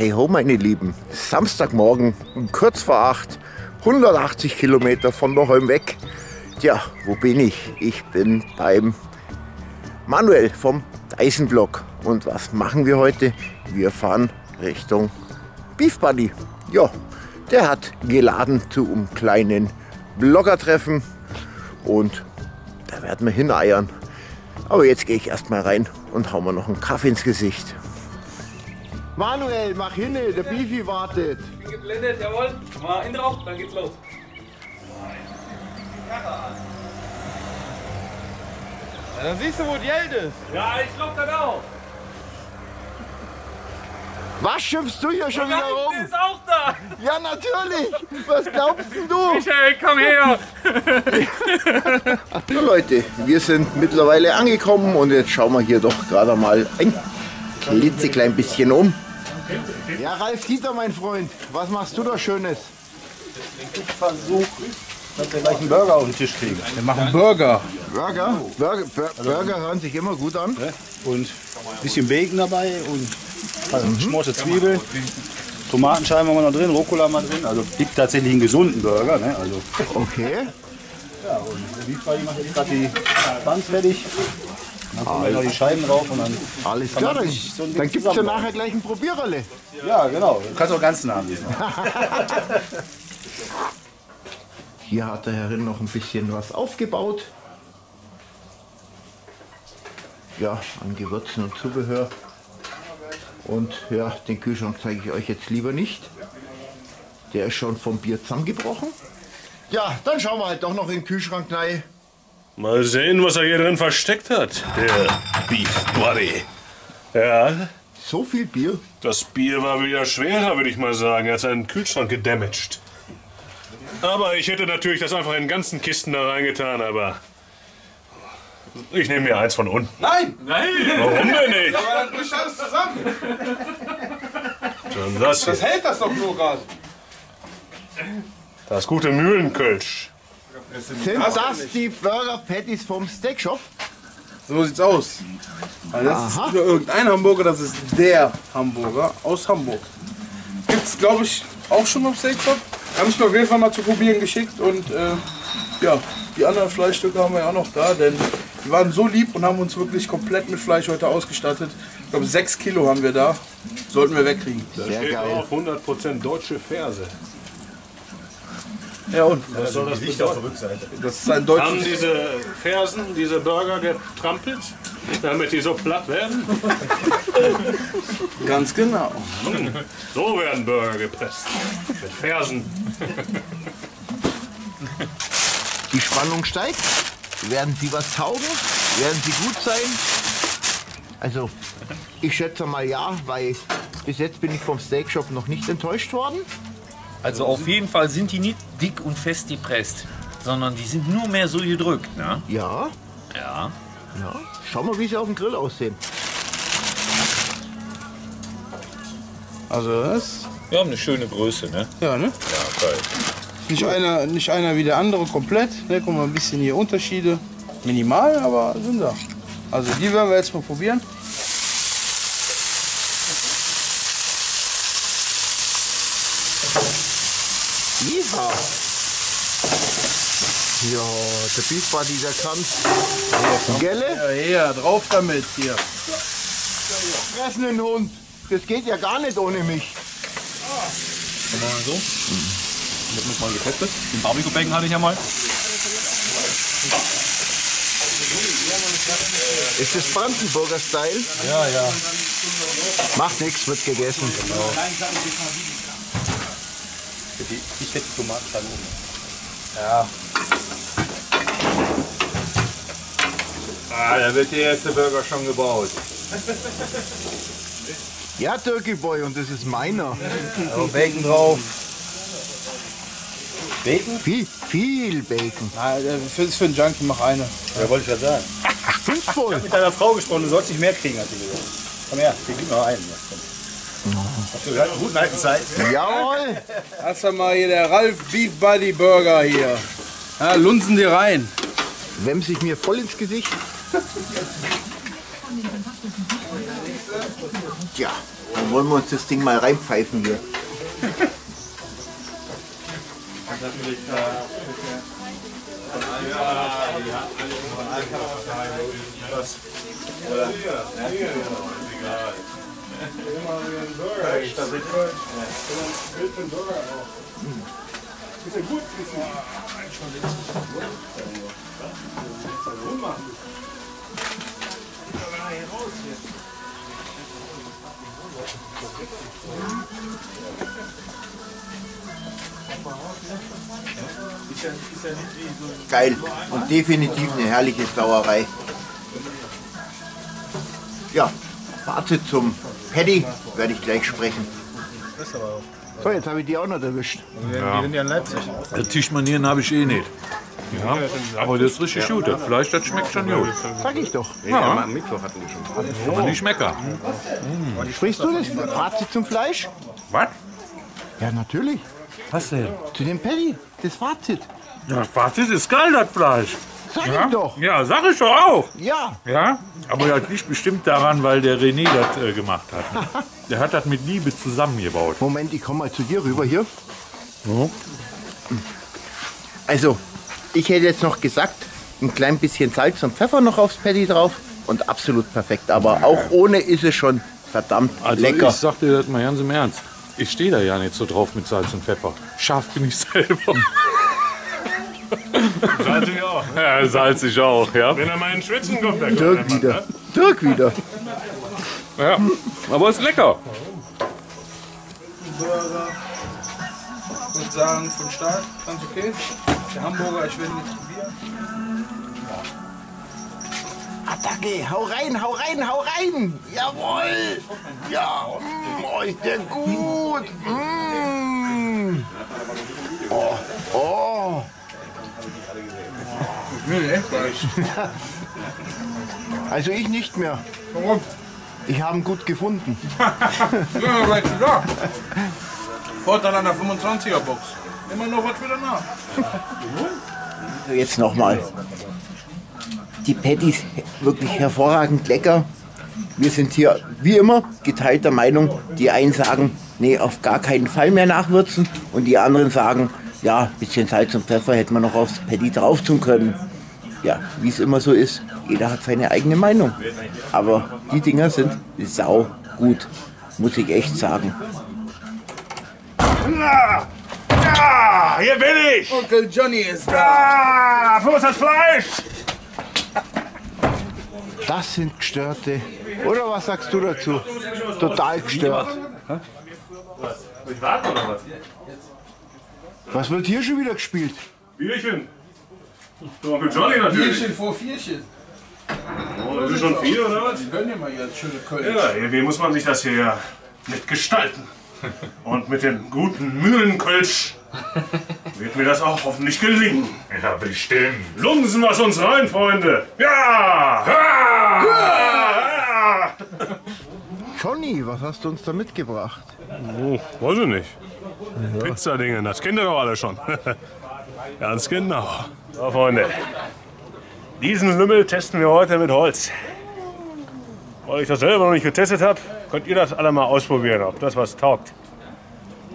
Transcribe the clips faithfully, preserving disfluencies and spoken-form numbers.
Hey ho, meine Lieben, Samstagmorgen um kurz vor acht, hundertachtzig Kilometer von daheim weg. Tja, wo bin ich? Ich bin beim Manuel vom DeissenBlog. Und was machen wir heute? Wir fahren Richtung Beef Buddy. Ja, der hat geladen zu einem kleinen Bloggertreffen und da werden wir hineiern. Aber jetzt gehe ich erstmal rein und hauen wir noch einen Kaffee ins Gesicht. Manuel, mach hinne, der Beefy wartet. Ich bin geblendet, jawohl. Mal in drauf, dann geht's los. Ja, dann siehst du, wo Geld ist. Ja, ich glaub das auch. Was schimpfst du hier schon wieder rum? Der ist auch da. Ja, natürlich. Was glaubst denn du? Michael, komm her. So, Leute, wir sind mittlerweile angekommen und jetzt schauen wir hier doch gerade mal ein klitzeklein bisschen um. Ja, Ralf Dieter, mein Freund, was machst du da Schönes? Ich versuche, dass wir gleich einen Burger auf den Tisch kriegen. Wir machen Burger. Burger? Burger, Burger hören sich immer gut an. Und ein bisschen Bacon dabei und geschmorte Zwiebeln, Tomatenscheiben haben wir noch drin, Rucola haben wir drin. Also gibt tatsächlich einen gesunden Burger. Ne? Also. Okay. Ja, und der Beef Buddy macht jetzt gerade die Pfanne fertig. Dann kommen ah, noch die Scheiben drauf und dann. Alles klar, dann, so dann gibt es ja nachher gleich ein Probierrolle. Ja, genau. Du kannst auch ganzen haben. Hier hat der Herrin noch ein bisschen was aufgebaut. Ja, an Gewürzen und Zubehör. Und ja, den Kühlschrank zeige ich euch jetzt lieber nicht. Der ist schon vom Bier zusammengebrochen. Ja, dann schauen wir halt doch noch in den Kühlschrank rein. Mal sehen, was er hier drin versteckt hat, der Beef Buddy. Ja. So viel Bier? Das Bier war wieder schwerer, würde ich mal sagen, als einen Kühlschrank gedamaged. Aber ich hätte natürlich das einfach in ganzen Kisten da reingetan, aber... Ich nehme mir eins von unten. Nein! Nein! Warum denn nicht? Ja, aber dann bricht alles zusammen. Dann das das hält das doch nur gerade. Das gute Mühlen Kölsch. Sind das die Burger Patties vom Steakshop? So sieht's aus. Also das Aha. ist nicht nur irgendein Hamburger, das ist der Hamburger aus Hamburg. Gibt's, glaube ich, auch schon beim Steakshop. Habe ich mir auf jeden Fall mal zu probieren geschickt und äh, ja, die anderen Fleischstücke haben wir ja auch noch da, denn die waren so lieb und haben uns wirklich komplett mit Fleisch heute ausgestattet. Ich glaube, sechs Kilo haben wir da. Sollten wir wegkriegen. Da Sehr steht geil. Auf hundert Prozent deutsche Ferse. Ja und? Was das soll das Gewicht auf der Rückseite? Das ist ein deutsches... Haben diese Fersen, diese Burger getrampelt, damit die so platt werden? Ganz genau. So werden Burger gepresst. Mit Fersen. Die Spannung steigt. Werden sie was taugen? Werden sie gut sein? Also, ich schätze mal ja, weil bis jetzt bin ich vom Steakshop noch nicht enttäuscht worden. Also auf jeden Fall sind die nicht dick und fest gepresst, sondern die sind nur mehr so gedrückt, ne? Ja. Ja. Ja. Schau mal, wie sie auf dem Grill aussehen. Also das? Wir haben eine schöne Größe, ne? Ja, ne? Ja, geil. Nicht einer, nicht einer wie der andere komplett. Ne? Guck mal, ein bisschen hier Unterschiede. Minimal, aber sind da. Also die werden wir jetzt mal probieren. Jeha. Ja, der Beef Buddy, der kann. Gelle? Ja, ja, drauf damit hier. Fressen den Hund. Das geht ja gar nicht ohne mich. Mal so. Ich habe mich mal getestet. Den Barbecue-Bacon hatte ich ja mal. Ist das Brandenburger-Style? Ja, ja. Macht nichts, wird gegessen. Genau. Ich hätte die Tomatenscheibe oben. Ja. Ah, da wird der erste Burger schon gebaut. Ja, Turkey Boy, und das ist meiner. Also Bacon drauf. Bacon? Viel, viel Bacon. Ah, das ist für einen Junkie, mach eine. Ja, wollte ich ja sagen. Ach, ich habe mit deiner Frau gesprochen, du sollst nicht mehr kriegen, hat die gesagt. Komm her, wir geben noch einen. Hast du gerade eine gute alte Zeit? Jawohl! Hast du mal hier der Ralf Beef Buddy Burger hier. Ja, lunzen die rein. Wemse ich mir voll ins Gesicht. Ja, Dann wollen wir uns das Ding mal reinpfeifen hier. Ist ja gut, ist ja geil und definitiv eine herrliche Sauerei. Ja, Fazit zum Paddy werde ich gleich sprechen. So, jetzt habe ich die auch noch erwischt. Ja. Ja, Tischmanieren habe ich eh nicht. Ja, aber das ist richtig gut. Das Fleisch, das schmeckt schon gut. Sag ich doch. Ja. Am Mittwoch hatten die schon. Aber die Schmecker. Mhm. Sprichst du das Fazit zum Fleisch? Was? Ja, natürlich. Was denn? Zu dem Paddy. Das Fazit. Ja, das Fazit ist geil, das Fleisch. Sag ja? ich doch. Ja, sag ich doch auch. Ja. Ja? Aber das liegt bestimmt daran, weil der René das äh, gemacht hat. Der hat das mit Liebe zusammengebaut. Moment, ich komme mal zu dir rüber hier. Ja. Also, ich hätte jetzt noch gesagt, ein klein bisschen Salz und Pfeffer noch aufs Patty drauf und absolut perfekt. Aber auch ohne ist es schon verdammt also lecker. Ich sag dir das mal ganz im Ernst. Ich stehe da ja nicht so drauf mit Salz und Pfeffer. Scharf bin ich selber. Salzig auch. Ne? Ja, salzig auch, ja. Wenn er mal in Schwitzen kommt, dann Dirk kommt wieder. Macht, ne? Dirk wieder. Ja, aber ist lecker. Ich würde sagen, von Start ganz okay. Der Hamburger, ich werde nicht probieren. Attacke, hau rein, hau rein, hau rein! Jawohl! Ja, oh, ist der gut! Mm. Oh, oh! Also ich nicht mehr. Warum? Ich habe ihn gut gefunden. Ja, Vorteil an der fünfundzwanziger Box. Immer noch was wieder nach. Jetzt nochmal. Die Patties wirklich hervorragend lecker. Wir sind hier wie immer geteilter Meinung. Die einen sagen, nee, auf gar keinen Fall mehr nachwürzen. Und die anderen sagen, ja, ein bisschen Salz und Pfeffer hätte man noch aufs Patty drauf tun können. Ja, wie es immer so ist, jeder hat seine eigene Meinung. Aber die Dinger sind sau gut, muss ich echt sagen. Ja, ja, hier bin ich! Onkel Johnny ist da! Wo ist das Fleisch? Das sind Gestörte. Oder was sagst du dazu? Total gestört. Ich warte oder was? Was wird hier schon wieder gespielt? Bierchen. Onkel Johnny natürlich. Bierchen vor Vierchen. Oh, das ist schon viel, oder was? Die können ja mal jetzt schöne Kölsch. Ja, wie muss man sich das hier mitgestalten? Und mit dem guten Mühlen Kölsch wird mir das auch hoffentlich gelingen. Ja, bestimmt. Lumsen was uns rein, Freunde. Ja! Ja! Ja! Johnny, was hast du uns da mitgebracht? Oh, weiß ich nicht. Ja. Pizzadinge, das kennt ihr doch alle schon. Ganz genau. So, Freunde. Diesen Lümmel testen wir heute mit Holz. Weil ich das selber noch nicht getestet habe, könnt ihr das alle mal ausprobieren, ob das was taugt.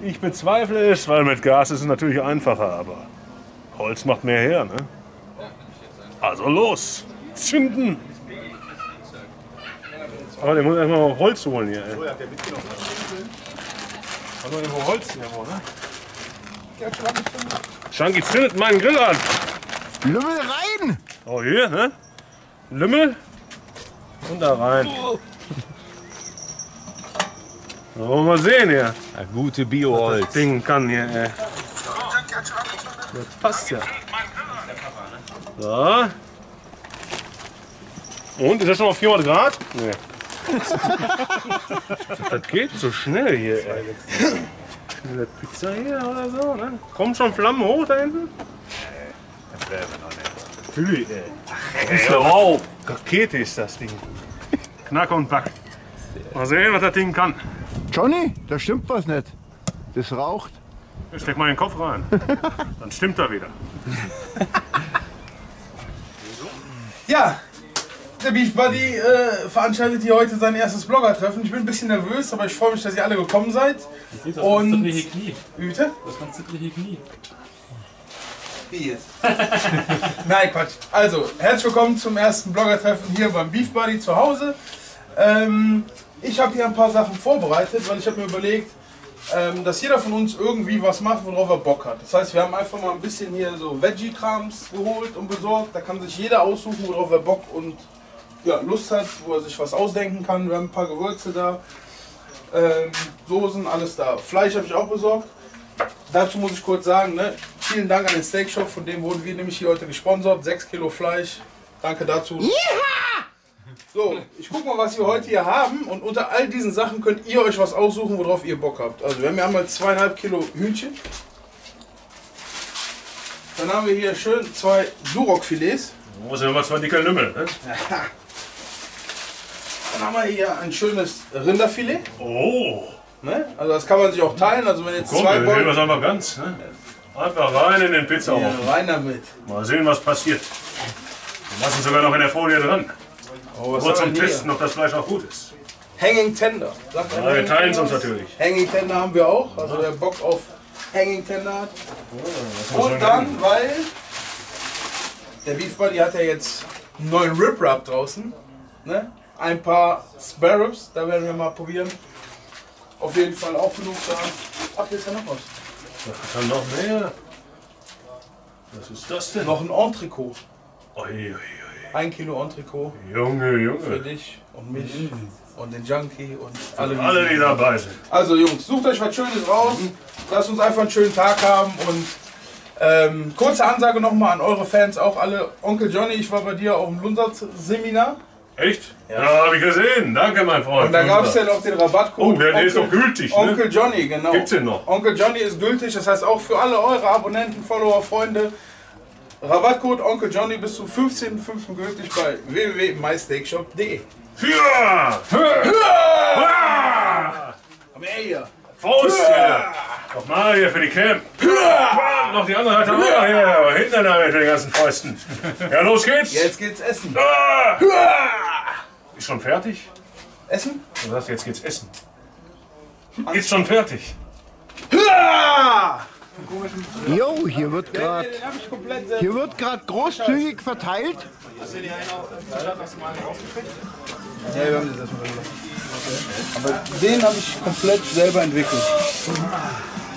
Ich bezweifle es, weil mit Gas ist es natürlich einfacher, aber Holz macht mehr her, ne? Also los, zünden! Aber der muss erstmal Holz holen hier, ey. Hat man irgendwo Holz hier, oder? Ja, Schanki zündet meinen Grill an. Lümmel rein! Oh hier, ne? Lümmel und da rein. Oh. Da wollen wir mal sehen hier. Ein gute Bioholz. Das Ding kann hier, ey. Das passt ja. So. Und? Ist das schon auf vierhundert Grad? Nee. Das geht so schnell hier, ey. Schnelle Pizza hier oder so, ne? Kommen schon Flammen hoch da hinten? Nee, das wäre noch nicht. Fühl, ey. Ach, ey, wow. Rakete ist das Ding. Knack und Back. Mal sehen, was das Ding kann. Johnny, da stimmt was nicht. Das raucht. Ich steck mal den Kopf rein. Dann stimmt er wieder. Ja. Der Beef Buddy äh, veranstaltet hier heute sein erstes Blogger-Treffen. Ich bin ein bisschen nervös, aber ich freue mich, dass ihr alle gekommen seid. Das ist und das zittrige Knie. Wie bitte? Das ganz zittrige Knie. Wie jetzt? Nein, Quatsch. Also, herzlich willkommen zum ersten Blogger-Treffen hier beim Beef Buddy zu Hause. Ähm, ich habe hier ein paar Sachen vorbereitet, weil ich habe mir überlegt, ähm, dass jeder von uns irgendwie was macht, worauf er Bock hat. Das heißt, wir haben einfach mal ein bisschen hier so Veggie-Krams geholt und besorgt. Da kann sich jeder aussuchen, worauf er Bock und ja, Lust hat, wo er sich was ausdenken kann. Wir haben ein paar Gewürze da, ähm, Soßen, alles da. Fleisch habe ich auch besorgt. Dazu muss ich kurz sagen, ne? Vielen Dank an den Steakshop, von dem wurden wir nämlich hier heute gesponsert. sechs Kilo Fleisch, danke dazu. Yeeha! So, ich guck mal, was wir heute hier haben und unter all diesen Sachen könnt ihr euch was aussuchen, worauf ihr Bock habt. Also wir haben hier einmal zweieinhalb Kilo Hühnchen. Dann haben wir hier schön zwei Duroc-Filets. Muss ja immer zwei dicke Lümmel, ne? Dann haben wir hier ein schönes Rinderfilet. Oh! Ne? Also das kann man sich auch teilen. Also wenn jetzt Komm, zwei wir nehmen das einfach ganz. Ne? Einfach rein in den Pizzaofen. Ja, rein damit. Mal sehen, was passiert. Wir lassen sogar noch in der Folie dran. Oh, was Nur zum Testen, ob das Fleisch auch gut ist. Hanging Tender. Sagt ja, wir teilen es uns natürlich. Hanging Tender haben wir auch. Also wer Bock auf Hanging Tender hat. Oh, und dann, nehmen. weil der Beef Buddy hat ja jetzt einen neuen Rip Wrap draußen. Ne? Ein paar Spare Ribs, da werden wir mal probieren. Auf jeden Fall auch genug da. Ach, hier ist ja noch was. Da kann noch mehr. Was ist das denn? Noch ein Entrecot. Oi, oi, oi. Ein Kilo Entrecot. Junge, Junge. Für dich und mich mhm. und den Junkie und alle, alle die dabei sind. Also Jungs, sucht euch was Schönes raus. Lasst uns einfach einen schönen Tag haben. Und ähm, kurze Ansage nochmal an eure Fans, auch alle. Onkel Johnny, ich war bei dir auf dem Lundsatz-Seminar. Echt? Ja, ja, habe ich gesehen. Danke, mein Freund. Und da gab es ja noch den Rabattcode. Oh, der, der ist doch gültig, Onkel, ne? Onkel Johnny, genau. Gibt's den noch? Onkel Johnny ist gültig. Das heißt auch für alle eure Abonnenten, Follower, Freunde. Rabattcode Onkel Johnny bis zum fünfzehnten fünften gültig bei w w w punkt my steakshop punkt d e. Ja! Ja! Komm her hier. Faust hier. Nochmal hier für die Camp. Noch die andere Seite. Ja, ja, ja. Hinten damit mit den ganzen Fäusten. Ja, los geht's. Jetzt geht's essen. Ah! Ist schon fertig? Essen? Du sagst, jetzt geht's essen. Ist schon fertig. Jo, hier wird gerade hier wird gerade großzügig verteilt. Hast du die einen auch rausgekriegt? Ja, wir haben das erstmal gemacht. Aber den habe ich komplett selber entwickelt.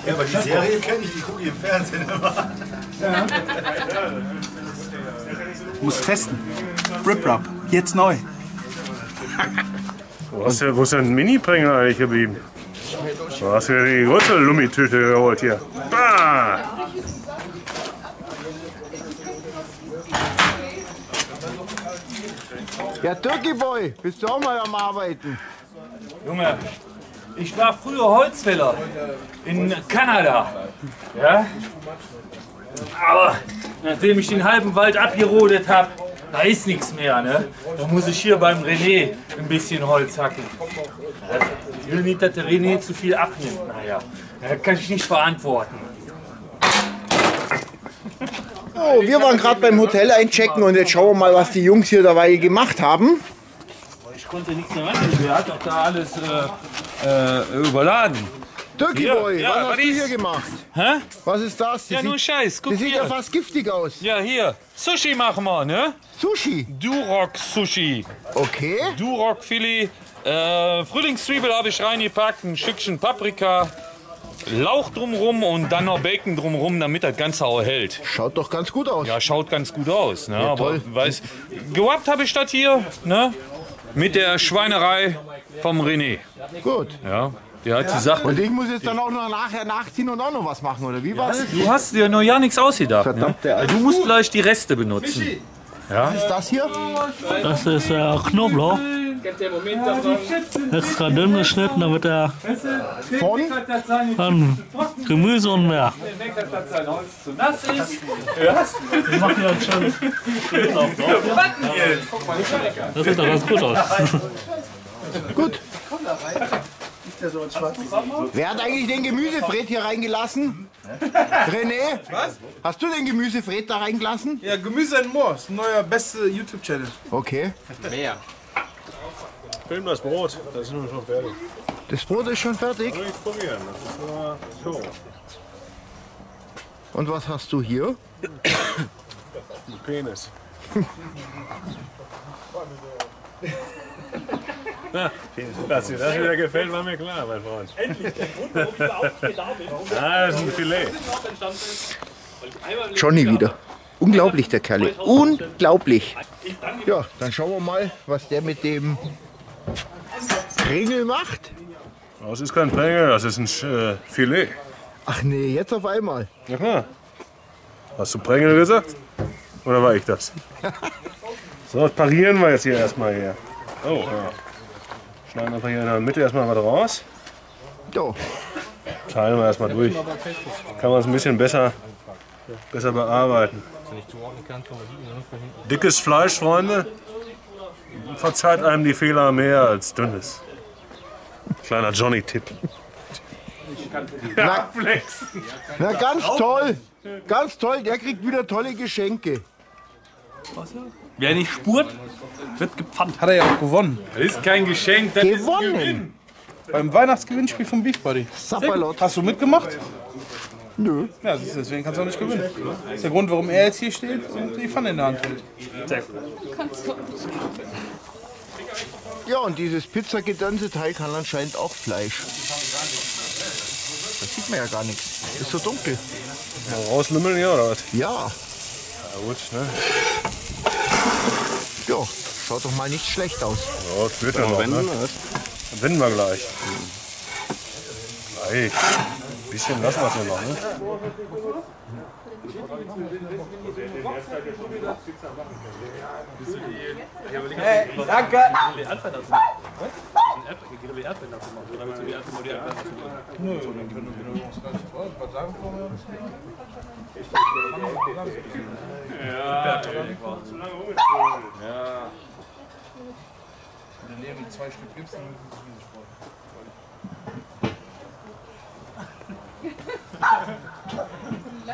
Ja, aber die Serie kenne ich, die gucke ich im Fernsehen immer. Ja. Muss testen. Rip Rap, jetzt neu. Wo ist denn, wo ist denn ein Mini-Pränger eigentlich geblieben? Du hast ja die große Lummitüte geholt hier. Bah! Ja, Turkey Boy, bist du auch mal am Arbeiten? Junge, ich war früher Holzfäller in Kanada. Ja? Aber nachdem ich den halben Wald abgerodet habe, da ist nichts mehr, ne? Da muss ich hier beim René ein bisschen Holz hacken. Ich will nicht, dass der René zu viel abnimmt. Naja, das kann ich nicht verantworten. Oh, wir waren gerade beim Hotel einchecken und jetzt schauen wir mal, was die Jungs hier dabei gemacht haben. Ich konnte nichts mehr machen. Wer hat doch da alles äh, äh, überladen? Turkey Boy, ja, was ja, hast du hier gemacht? Hä? Was ist das? das ja, sieht, nur Scheiß. Guck das hier. Sieht ja fast giftig aus. Ja, hier. Sushi machen wir, ne? Sushi? Duroc-Sushi. Okay. Duroc-Filet. Äh, Frühlingszwiebel habe ich reingepackt, ein Stückchen Paprika, Lauch drumrum und dann noch Bacon drumrum, damit das Ganze auch hält. Schaut doch ganz gut aus. Ja, schaut ganz gut aus. Ne? Ja, aber weiß, gewappt habe ich das hier, ne? Mit der Schweinerei vom René. Gut. Ja. Ja, die Sache. Und ich muss jetzt dann auch noch nachher nachziehen und auch noch was machen, oder wie war das? Du hast dir noch ja nichts ausgedacht. Verdammt, der Alter. Du musst gleich die Reste benutzen. Ja? Was ist das hier? Das ist äh, Knoblauch. Extra dünn geschnitten, damit er von an Gemüse und mehr. Ich mach dir dann schon. Das sieht doch ganz gut aus. Gut. Wer hat eigentlich den Gemüsefred hier reingelassen? René, was? Hast du den Gemüsefred da reingelassen? Ja, Gemüse and More, ist ein neuer, beste YouTube-Channel. Okay. Mehr. Film das Brot, das ist nun schon fertig. Das Brot ist schon fertig? Das will ich probieren, das ist nur so. Und was hast du hier? Ein Penis. Na, dass dir das wieder gefällt, war mir klar, mein Freund. Endlich, der Grund, warum ich überhaupt nicht da bin. Ah, das ist ein Filet. Johnny wieder. Unglaublich, der Kerl. Unglaublich. Ja, dann schauen wir mal, was der mit dem Pringel macht. Das ist kein Pringel, das ist ein äh, Filet. Ach nee, jetzt auf einmal. Na klar. Hast du Pringel gesagt? Oder war ich das? So, das parieren wir jetzt hier erstmal her. Oh, ja. Schneiden einfach hier in der Mitte erstmal was raus. Jo. Teilen wir erstmal durch. Kann man es ein bisschen besser, besser bearbeiten. Dickes Fleisch, Freunde, verzeiht einem die Fehler mehr als dünnes. Kleiner Johnny-Tipp. Na, na ganz toll, ganz toll, der kriegt wieder tolle Geschenke. Wer nicht spurt, wird gepfannt. Hat er ja auch gewonnen. Das ist kein Geschenk, das gewonnen. Ist Gewinn. Beim Weihnachtsgewinnspiel vom Beef Buddy. Hast du mitgemacht? Nö. Ja, deswegen kannst du auch nicht gewinnen. Das ist der Grund, warum er jetzt hier steht und die Pfanne in der Hand hält. Sehr gut. Ja, und dieses Pizzagedanze-Teil kann anscheinend auch Fleisch. Das sieht man ja gar nichts. Ist so dunkel. Ja, rauslümmeln, ja, oder was? Ja. Ja, gut, ne? Ja, schaut doch mal nicht schlecht aus. Ja, das wird ja noch, ne? Dann wenden wir gleich. Gleich. Ein bisschen lassen wir es noch, ne? Hey, danke! Ja, ja. Wenn du mit zwei Stück gibst, dann müssen wir nicht sparen.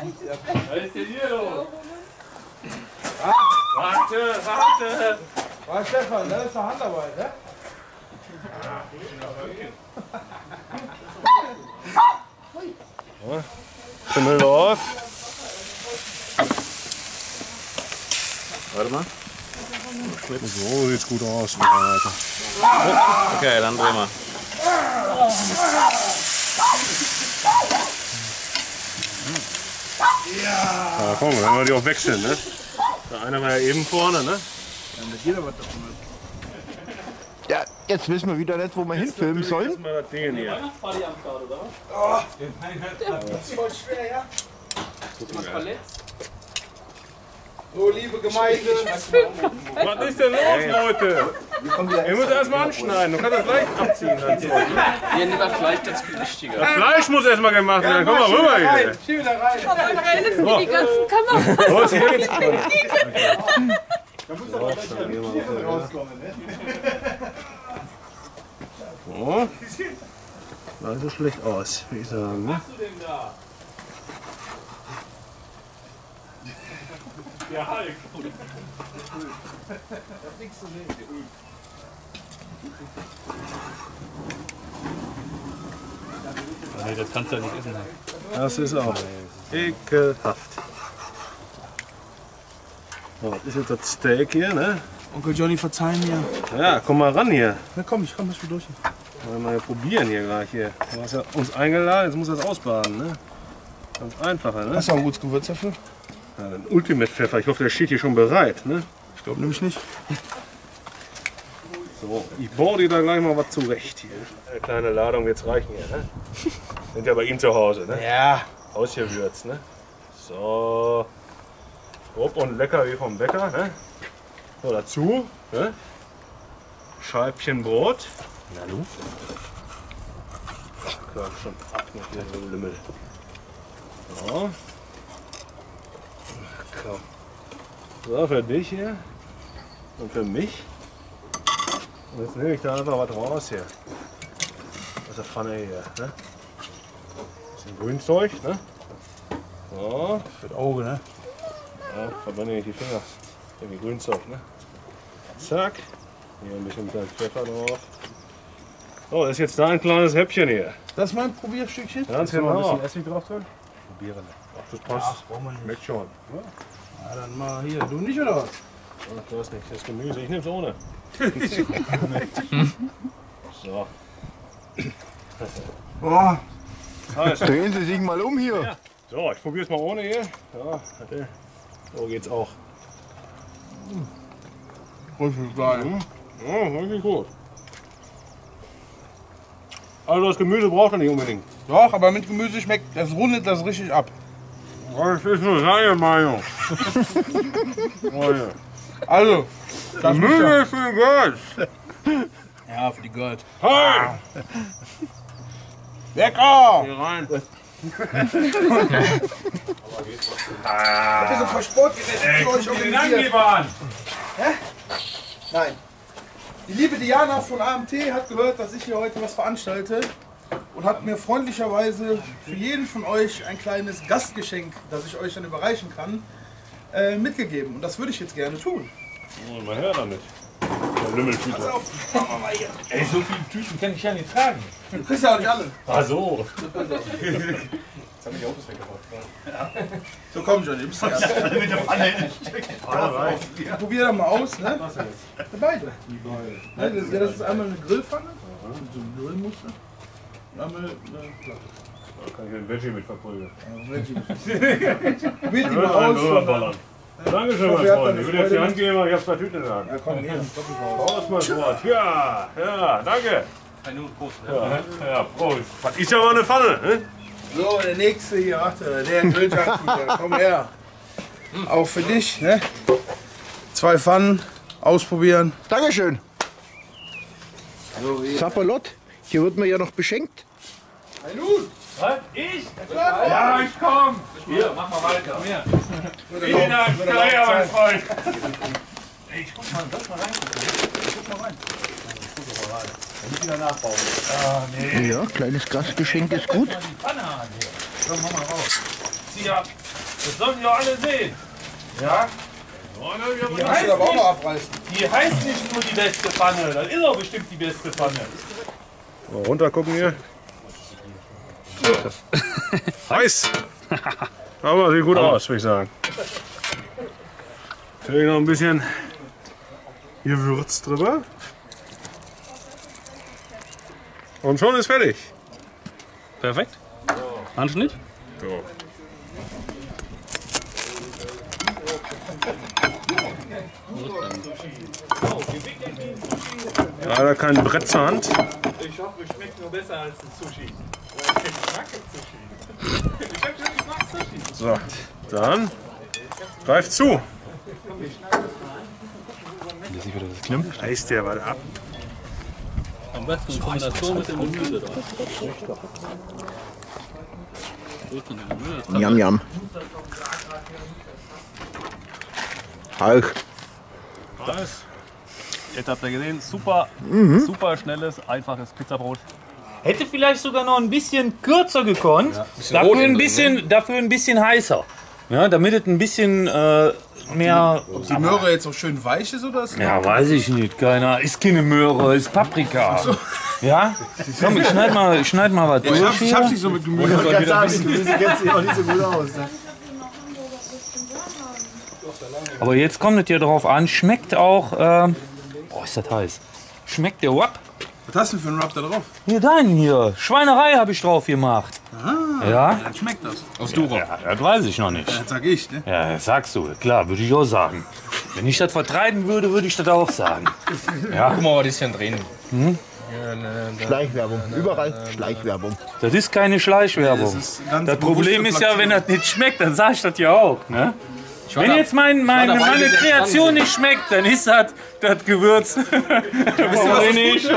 Was ist denn hier los? Warte, warte! Warte, Stefan, das ist doch Handarbeit, ne? Schimmel drauf. Warte mal. So sieht's gut aus. Okay, dann drehen wir. Ja, komm, dann wir die auch wechseln, ne? Der eine war ja eben vorne, ne? Dann wird jeder was davon. Ja, jetzt wissen wir wieder nicht, wo wir hinfilmen sollen. Jetzt mal das Ding hier. Weihnachtsparty am Start, oder? Oh, das ist voll schwer, ja? Was verletzt? So, liebe Gemeinde. Was ist denn los, Leute? Ihr müsst erstmal anschneiden. Du kannst das leicht abziehen. Wir nehmen das Fleisch, das ist viel wichtiger. Das Fleisch muss erstmal gemacht werden. Komm mal rüber hier. Schieb wieder rein. Komm mal rein, das sind die ganzen Kameras. Los, hier geht's. Da muss doch gleich wieder mit Tieren rauskommen, ne? So. Sah so schlecht aus, würde ich sagen. Was machst du denn da? Der Hulk. Das ist nichts zu sehen. Nee, das kannst du ja nicht essen. Das ist auch ekelhaft. So, das ist jetzt das Steak hier, ne? Onkel Johnny, verzeih mir. Ja, komm mal ran hier. Na komm, ich komm das schon durch. Wollen wir mal probieren hier gleich hier. Du hast ja uns eingeladen, jetzt muss das ausbaden, ne? Ganz einfacher, ne? Hast du auch ein gutes Gewürz dafür? Ja, dann Ultimate-Pfeffer. Ich hoffe, der steht hier schon bereit, ne? Ich glaube nämlich nicht. So, ich baue dir da gleich mal was zurecht hier. Eine kleine Ladung wird's reichen hier, ne? Sind ja bei ihm zu Hause, ne? Ja. Ausgewürzt, ne? So. Grob und lecker wie vom Bäcker, ne? So, dazu, ne? Scheibchen Brot. Na du? Klar, schon ab mit dem Lümmel. So. Komm. So, für dich hier. Und für mich. Und jetzt nehme ich da einfach was raus hier. Aus der Pfanne hier, ne? Bisschen Grünzeug, ne? So. Für das Auge, ne? Ja, verbrenne ich die Finger. Irgendwie Grünzeug, ne? Zack. Hier ein bisschen Pfeffer drauf. So, ist jetzt da ein kleines Häppchen hier. Das ist mein Probierstückchen. Ja, jetzt können wir mal ein bisschen Essig drauf tun. Probieren. Ach, das passt. Schmeckt schon. Ja. Na, dann mal hier. Du nicht, oder was? Oh, du hast nichts. Das ist Gemüse. Ich nehm's ohne. So. Boah. Also. Drehen Sie sich mal um hier. Ja. So, ich probiere es mal ohne hier. Ja, so geht's auch. Richtig geil. Mhm. Ja, richtig gut. Also das Gemüse braucht er nicht unbedingt. Doch, aber mit Gemüse schmeckt, das rundet das richtig ab. Das ist nur seine Meinung. Also, das Gemüse ist für die Girls. Ja, für die Girls. Hey! Lecker! Hier rein. Aber geht's ah. Habt ihr so ein paar Sportgeräte für euch organisiert? Hä? Nein. Die liebe Diana von A M T hat gehört, dass ich hier heute was veranstalte und hat mir freundlicherweise für jeden von euch ein kleines Gastgeschenk, das ich euch dann überreichen kann, äh, mitgegeben. Und das würde ich jetzt gerne tun. Oh, mal her damit. Der Lümmeltüte. Pass auf, komm mal hier. Ey, so viele Tüten kann ich ja nicht tragen. Du kriegst ja auch nicht alle. Ach so. Jetzt haben wir die Autos weggebaut. Ja. So komm Johnny, du bist der Erste. Mit der Pfanne hin. Ja. Probier doch mal aus, ne? Was ist das? Beide. Die beide. Ne? Das, das ist einmal eine Grillpfanne, mit so einem Grillmuster. Und einmal eine Platte. Da kann ich den Veggie mit verprügeln. Ja, Veggie mit. Probier die mal aus. Dankeschön, mein Freund. Ich will jetzt die Hand geben, aber ich hab's bei Tüten sagen. Ja, komm, hier. Aus, mein Freund. Ja, ja, danke. Ein nur Prost. Ja, ja, Prost. Was ist ja mal eine Pfanne, ne? So, der nächste hier, warte, der Grilljack-Dieter, komm her. Auch für dich, ne? Zwei Pfannen, ausprobieren. Dankeschön. So, Zapperlott, hier wird man ja noch beschenkt. Hey, nun. Was? Ich? Ja, ich komm. Hier, mach mal weiter. Vielen Dank, ja, mein Freund. Ich guck mal, soll mal rein? Ich guck mal rein. Ich wieder nachbauen. Ah, nee. Ja, kleines Gastgeschenk ist gut. Die Pfanne an hier. Komm, mach mal raus. Zieh ab. Das sollen wir alle sehen. Ja? Die, die, heißt aber auch mal abreißen. Die heißt nicht nur die beste Pfanne. Das ist auch bestimmt die beste Pfanne. Mal runter gucken hier. Heiß! Aber sieht gut aus, würde ich sagen. Vielleicht noch ein bisschen Gewürz drüber. Und schon ist fertig. Perfekt. Anschnitt? So. Ja, da kein Brett zur Hand. Ich hoffe, es schmeckt nur besser als ein Sushi. So, dann greif zu. Reißt der was ab. Am besten in Kombination mit dem Gemüse drauf. Jam, jam. Halk. Was? Jetzt habt ihr gesehen, super, mhm. super schnelles, einfaches Pizzabrot. Hätte vielleicht sogar noch ein bisschen kürzer gekonnt, ja, bisschen dafür, ein bisschen, drin, ne? dafür ein bisschen heißer. Ja, damit es ein bisschen äh, mehr... Ob die Möhre jetzt auch schön weich ist oder ist Ja, noch? Weiß ich nicht. Keiner ist keine Möhre, ist Paprika. So. Ja? Komm, ich schneid mal, ich schneid mal was ja, durch. Ich hab, ich hab nicht so mit Gemüse. Ich kann sagen, das Gemüse kennt sich auch nicht so gut aus. Ne? Aber jetzt kommt es ja drauf an, schmeckt auch... Ähm, boah, ist das heiß. Schmeckt der Wap? Was hast du für einen Rub da drauf? Hier, deinen hier. Schweinerei habe ich drauf gemacht. Ah, ja? Dann schmeckt das. Aus ja, Dura. Ja, das weiß ich noch nicht. Ja, das sag ich, ne? Ja, das sagst du. Klar, würde ich auch sagen. Wenn ich das vertreiben würde, würde ich das auch sagen. Ja. Guck mal, was ist denn drin? Hm? Ja, ne, da, Schleichwerbung. Ne, Überall ne, Schleichwerbung. Das ist keine Schleichwerbung. Das, das Problem ist ja, wenn das nicht schmeckt, dann sag ich das ja auch. Ne? Wenn da, jetzt mein, mein, meine, meine Kreation dran, nicht schmeckt, dann ist das das Gewürz. Der war's,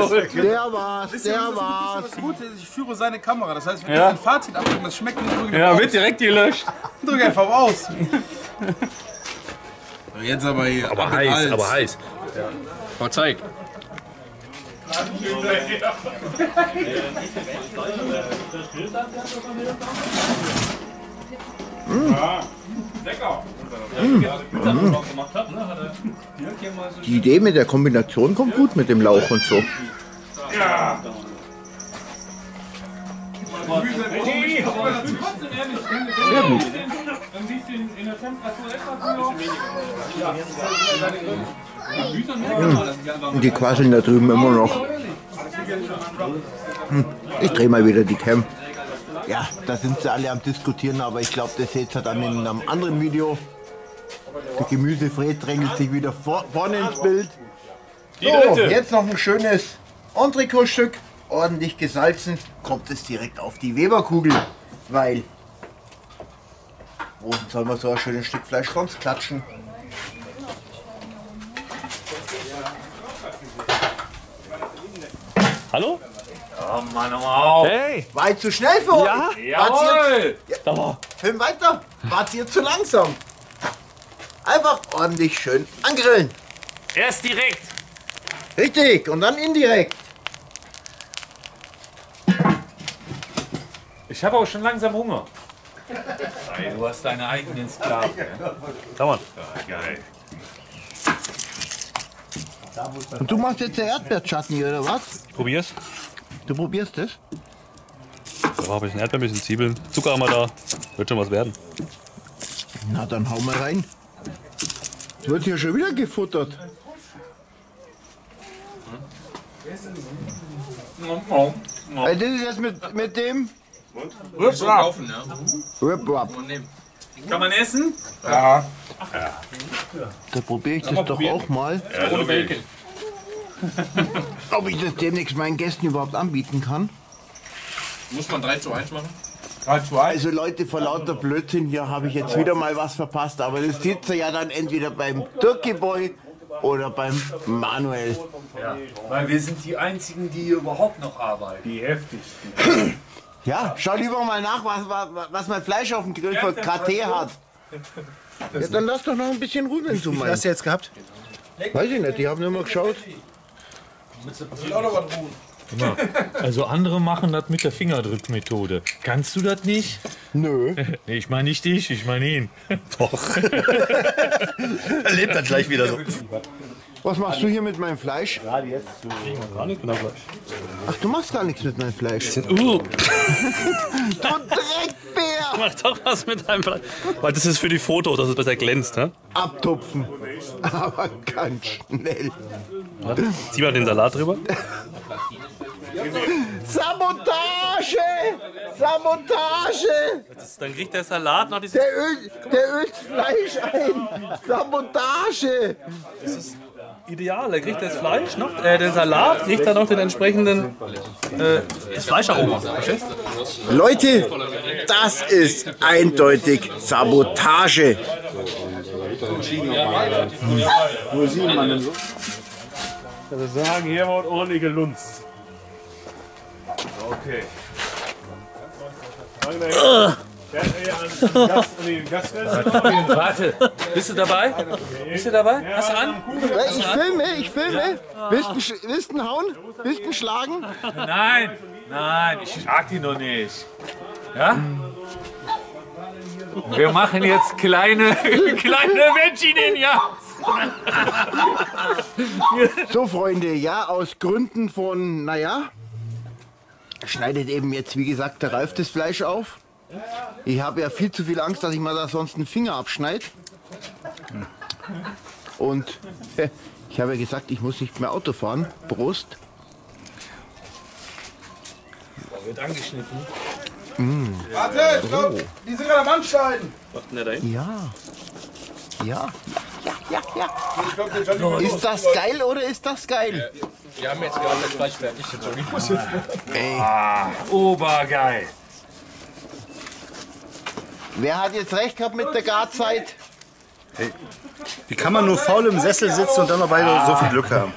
der war's. Das Gute ist, ich führe seine Kamera. Das heißt, wenn ja. ich ein Fazit abdrücke, das schmeckt nicht drücken. Ja, wird direkt gelöscht. Drück einfach aus. Jetzt aber hier. Aber heiß, Hals. aber heiß. Ja. Mal zeig. Mm. Ja, lecker. Mm. Die Idee mit der Kombination kommt gut mit dem Lauch und so. Ja. Sehr gut. Mm. Die quasseln da drüben immer noch. Ich drehe mal wieder die Cam. Ja, da sind sie alle am Diskutieren, aber ich glaube, das seht ihr dann in einem anderen Video. Der Gemüsefred drängelt sich wieder vor, vorne ins Bild. So, jetzt noch ein schönes Entrecot-Stück, ordentlich gesalzen, kommt es direkt auf die Weberkugel, weil wo soll man so ein schönes Stück Fleisch sonst klatschen? Hallo? Oh Mann, oh auf! Hey! War ich zu schnell für euch? Ja? Jawohl! Jetzt, ja, Film weiter! Wart ihr zu langsam? Einfach ordentlich schön angrillen! Erst direkt! Richtig! Und dann indirekt! Ich habe auch schon langsam Hunger. Du hast deine eigenen Sklaven. Komm mal! Ja, geil! Und du machst jetzt den Erdbeerchutney, oder was? Ich probier's. Du probierst das? Da war ein bisschen Erdbeer, ein bisschen Zwiebeln. Zucker haben wir da. Wird schon was werden. Na, dann hau mal rein. Das wird hier schon wieder gefuttert. Hm? Hey, das ist jetzt mit, mit dem... Rip-Rap. Rip-Rap. Kann man essen? Ja. Ja. Da probiere ich das doch probieren. Auch mal. Ja, ohne Bacon. Ob ich das demnächst meinen Gästen überhaupt anbieten kann? Muss man drei zu eins machen? drei zu eins? Also Leute, vor lauter Blödsinn hier habe ich jetzt wieder mal was verpasst. Aber das sitzt ja dann entweder beim Turkey Boy oder beim Manuel. Ja, weil wir sind die Einzigen, die hier überhaupt noch arbeiten. Die heftigsten. Ja, schau lieber mal nach, was, was mein Fleisch auf dem Grill für K T hat. Ja, dann lass doch noch ein bisschen Rudeln zu meinen. Hast du jetzt gehabt? Weiß ich nicht, die haben immer geschaut. Also andere machen das mit der Fingerdrückmethode. Kannst du das nicht? Nö. Ich meine nicht dich, ich meine ihn. Doch. Er lebt dann gleich wieder so. Was machst du hier mit meinem Fleisch? Ach, du machst gar nichts mit meinem Fleisch. Uh. Du Dreckbär! Mach doch was mit deinem Fleisch. Weil das ist für die Fotos, dass es besser glänzt. Ne? Abtupfen. Aber ganz schnell. Ja. Zieh mal den Salat drüber. Sabotage! Sabotage! Das ist, dann kriegt der Salat noch dieses... Der ölt, der ölt Fleisch ein! Sabotage! Das ist ideal, er kriegt das Fleisch noch, äh, den Salat, kriegt dann noch den entsprechenden äh, das Fleischaroma. Leute, das ist eindeutig Sabotage! Wo sieht man denn so? Also sagen, hier wird ordentlich gelunzt. Okay. Warte, bist du dabei? Bist du dabei? Hast du an? Ich filme, ich filme. Willst du hauen? Willst du schlagen? Nein, nein, ich schlag die noch nicht. Ja? Wir machen jetzt kleine, kleine Veggie-Ninjas. So, Freunde, ja, aus Gründen von, naja. Schneidet eben jetzt, wie gesagt, der Ralf das Fleisch auf. Ich habe ja viel zu viel Angst, dass ich mir da sonst einen Finger abschneide. Und äh, ich habe ja gesagt, ich muss nicht mehr Auto fahren. Prost. Da wird angeschnitten. Mmh. Warte, stopp! Oh. Die sind gerade am Anschneiden! Macht denn der da hin? Ja. Ja. Ja, ja, ja. Ist das geil oder ist das geil? Wir haben jetzt gerade das Fleisch fertig. Ich muss jetzt. Ah, obergeil. Wer hat jetzt recht gehabt mit der Garzeit? Hey. Wie kann man nur faul im Sessel sitzen und dann noch beide ah. so viel Glück haben?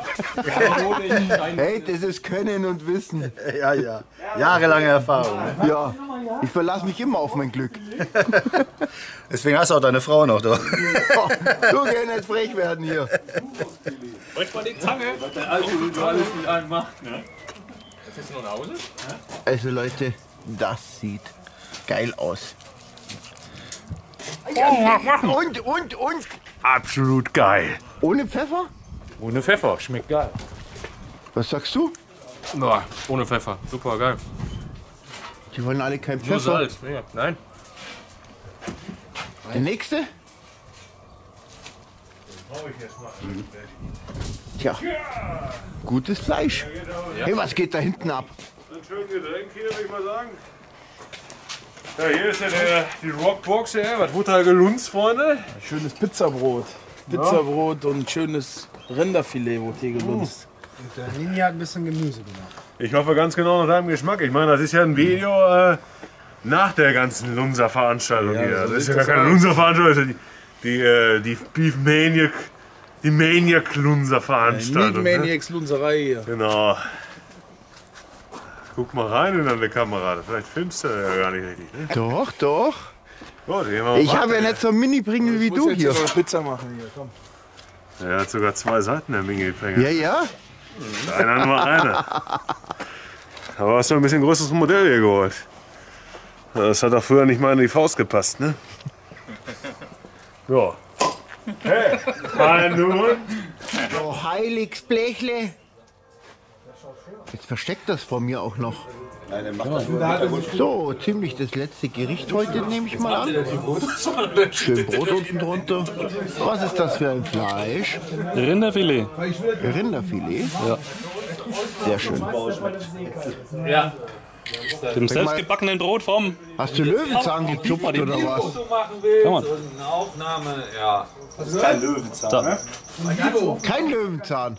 Hey, das ist Können und Wissen. Ja, ja. Jahrelange Erfahrung. Ja. Ich verlasse mich immer auf mein Glück. Deswegen hast du auch deine Frau noch da. Oh, du gehst nicht frech werden hier. Wollt mal die Zange? Was der Alte alles mit einem macht, ne? Jetzt noch nach Hause? Also Leute, das sieht geil aus. Oh, und, und, und. Absolut geil. Ohne Pfeffer? Ohne Pfeffer, schmeckt geil. Was sagst du? Na, ohne Pfeffer, super geil. Die wollen alle kein Pfeffer. Nur Salz, ja. Nein. Der nächste? Den brauche ich jetzt mal. Mhm. Tja, gutes Fleisch. Ja. Hey, was geht da hinten ab? Ein schönes Getränk hier, würde ich mal sagen. Ja, hier ist ja der, die Rockbox, ja. Was wurde da gelunzt, Freunde? Ein schönes Pizzabrot. Pizzabrot ja. Und ein schönes Rinderfilet wurde hier gelunzt. Uh. Und der René hat ein bisschen Gemüse gemacht. Ich hoffe ganz genau nach deinem Geschmack. Ich meine, das ist ja ein Video äh, nach der ganzen Lunsa-Veranstaltung ja, hier. So das ist ja gar keine Lunsa-Veranstaltung. Die, die, die Beef Maniac, die Maniac-Lunsa-Veranstaltung. Die Maniacs-Lunserei hier. Genau. Guck mal rein in deine Kamera, vielleicht filmst du ja gar nicht richtig. Ne? Doch, doch. Gut, ich habe ja nicht so Mini-Pringel wie du hier. Ich muss jetzt Pizza machen hier, komm. Ja, er hat sogar zwei Seiten, der Mini-Pringel. Ja, ja. Einer nur eine. Aber hast du ein bisschen größeres Modell hier geholt. Das hat doch früher nicht mal in die Faust gepasst, ne? Ja. Hey, hallo. So Heiligsblechle. Jetzt versteckt das vor mir auch noch. Nein, der macht das so, ziemlich das letzte Gericht heute, nehme ich mal an. Schön Brot unten drunter. Was ist das für ein Fleisch? Rinderfilet. Rinderfilet? Ja. Sehr schön. Ja. Dem selbstgebackenen Brot vom... Hast du Löwenzahn geklupft oder was? Kann man. Das ist kein Löwenzahn, ne? Kein Löwenzahn.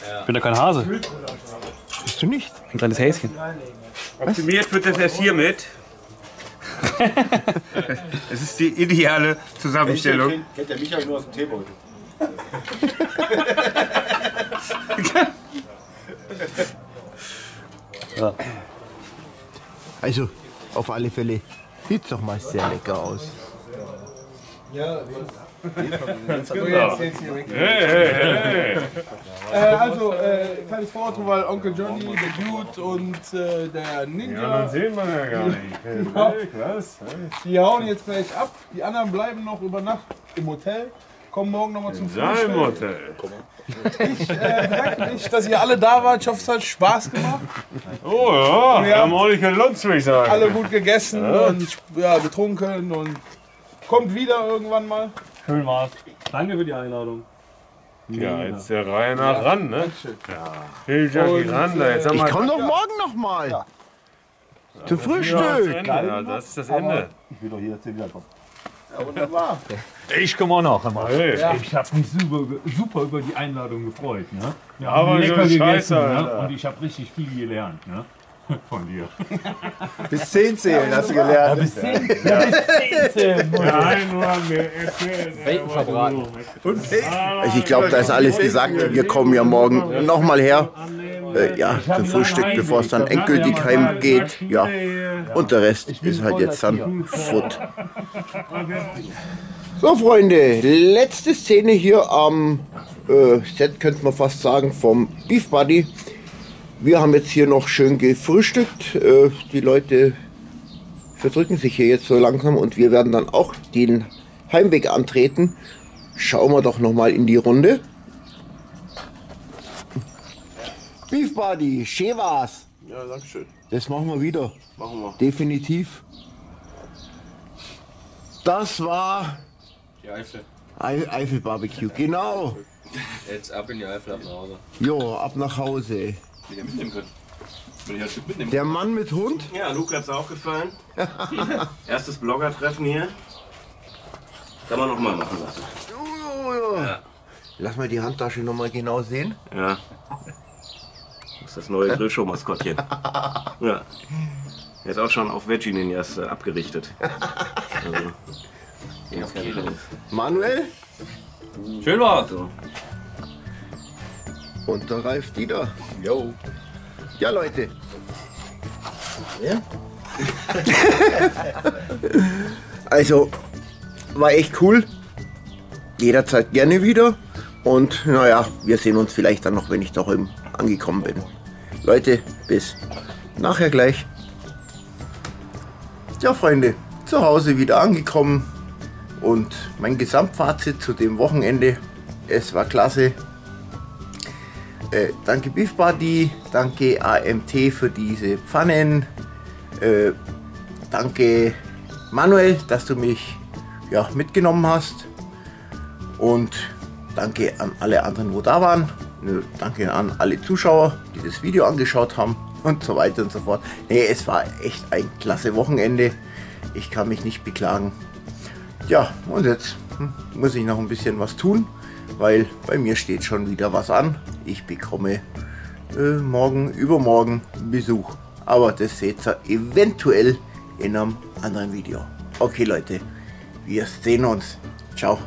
Ich bin doch kein Hase. Bist du nicht? Ein kleines Häschen. Optimiert wird das erst hiermit. Es ist die ideale Zusammenstellung. Kennt der Michael nur aus dem Teebeutel. Ja. Also, auf alle Fälle sieht es doch mal sehr lecker aus. Ja, also, äh, kleines Wort, weil Onkel Johnny, der Dude und äh, der Ninja. Ja, dann sehen wir ja gar nicht. Die hauen jetzt gleich ab. Die anderen bleiben noch über Nacht im Hotel. Kommen morgen nochmal zum Frühstück. Im Hotel. Ich äh, bedanke mich, dass ihr alle da wart. Ich hoffe, es hat Spaß gemacht. Oh ja, wir haben ordentlich gelutzt, würde ich sagen. Alle gut gegessen ja. und ja, betrunken und kommt wieder irgendwann mal. Schön war's. Danke für die Einladung. Ja, jetzt der Reihe nach ja, ran, ne? Ja. Und, ran, äh, jetzt ich komm doch morgen nochmal. Ja. Ja, zum Frühstück. Das, ja, das ist das Ende. Ich will doch hier jetzt wiederkommen. Ja, wunderbar. Ich komme auch noch einmal. Hey. Ja. Ich habe mich super, super über die Einladung gefreut. Ne? Ja, aber lecker so gegessen. Ne? Und ich habe richtig viel gelernt. Ne? Von dir. Bis zehn zählen hast du gelernt. Ja, bis zehn zählen. Nein, nur haben wir Welten verbraten. Ich glaube, da ist alles gesagt. Wir kommen ja morgen nochmal her. Äh, ja, zum Frühstück, bevor es dann endgültig heimgeht. Ja. Und der Rest ist halt jetzt dann Foot. So, Freunde, letzte Szene hier am äh, Set, könnte man fast sagen, vom Beef Buddy. Wir haben jetzt hier noch schön gefrühstückt. Äh, die Leute verdrücken sich hier jetzt so langsam und wir werden dann auch den Heimweg antreten. Schauen wir doch nochmal in die Runde. Beef Buddy, schön war's. Ja, danke schön. Das machen wir wieder. Machen wir. Definitiv. Das war... Die Eifel. Eifel Barbecue, genau. Jetzt ab in die Eifel, ab nach Hause. Jo, ab nach Hause. Den ihr mitnehmen könnt. Wenn ihr das Stück mitnehmen könnt. Der Mann mit Hund? Ja, Luke hat's auch gefallen. Erstes Blogger-Treffen hier. Kann man nochmal machen lassen. Oh, ja. Ja. Lass mal die Handtasche nochmal genau sehen. Ja. Das ist das neue Grillshow-Maskottchen. Ja. Der ist auch schon auf Veggie-Ninjas äh, abgerichtet. Also, ja, Manuel? Schön war's. Also. Und der Ralf Dieter. Jo. Ja, Leute. Ja? Also, war echt cool. Jederzeit gerne wieder. Und naja, wir sehen uns vielleicht dann noch, wenn ich daheim angekommen bin. Leute, bis nachher gleich. Ja, Freunde, zu Hause wieder angekommen und mein Gesamtfazit zu dem Wochenende: Es war klasse. Äh, danke Beef Buddy, danke A M T für diese Pfannen, äh, danke Manuel, dass du mich ja, mitgenommen hast, und danke an alle anderen, wo da waren, danke an alle Zuschauer, die das Video angeschaut haben und so weiter und so fort. Nee, es war echt ein klasse Wochenende, ich kann mich nicht beklagen. Ja, und jetzt muss ich noch ein bisschen was tun, weil bei mir steht schon wieder was an. Ich bekomme äh, morgen, übermorgen Besuch. Aber das seht ihr eventuell in einem anderen Video. Okay Leute, wir sehen uns. Ciao.